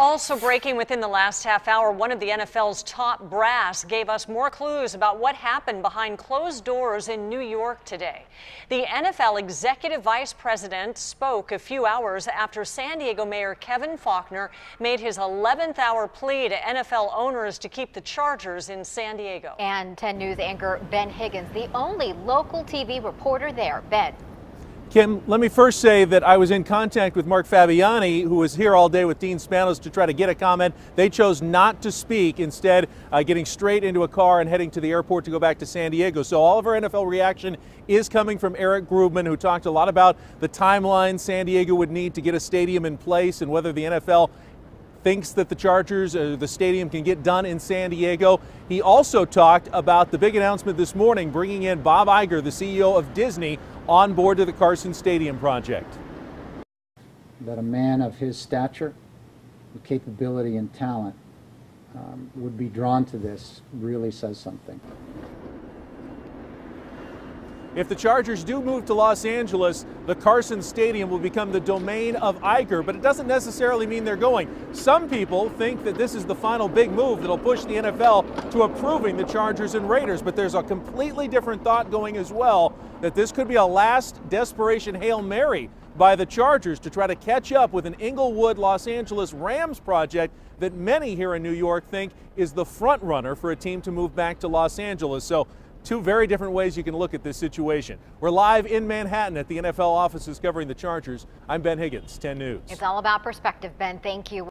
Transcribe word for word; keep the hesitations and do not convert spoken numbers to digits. Also breaking within the last half hour, one of the N F L's top brass gave us more clues about what happened behind closed doors in New York today. The N F L executive vice president spoke a few hours after San Diego Mayor Kevin Faulconer made his eleventh hour plea to N F L owners to keep the Chargers in San Diego. And ten News anchor Ben Higgins, the only local T V reporter there. Ben. Kim, let me first say that I was in contact with Mark Fabiani, who was here all day with Dean Spanos to try to get a comment. They chose not to speak, instead uh, getting straight into a car and heading to the airport to go back to San Diego. So all of our N F L reaction is coming from Eric Grubman, who talked a lot about the timeline San Diego would need to get a stadium in place and whether the N F L thinks that the Chargers, uh, the stadium can get done in San Diego. He also talked about the big announcement this morning, bringing in Bob Iger, the C E O of Disney, on board to the Carson Stadium project. That a man of his stature, with capability and talent, um, would be drawn to this really says something. If the Chargers do move to Los Angeles, the Carson Stadium will become the domain of Iger, but it doesn't necessarily mean they're going. Some people think that this is the final big move that'll push the N F L to approving the Chargers and Raiders, but there's a completely different thought going as well, that this could be a last desperation Hail Mary by the Chargers to try to catch up with an Inglewood, Los Angeles Rams project that many here in New York think is the front runner for a team to move back to Los Angeles. So, two very different ways you can look at this situation. We're live in Manhattan at the N F L offices covering the Chargers. I'm Ben Higgins, ten News. It's all about perspective, Ben. Thank you.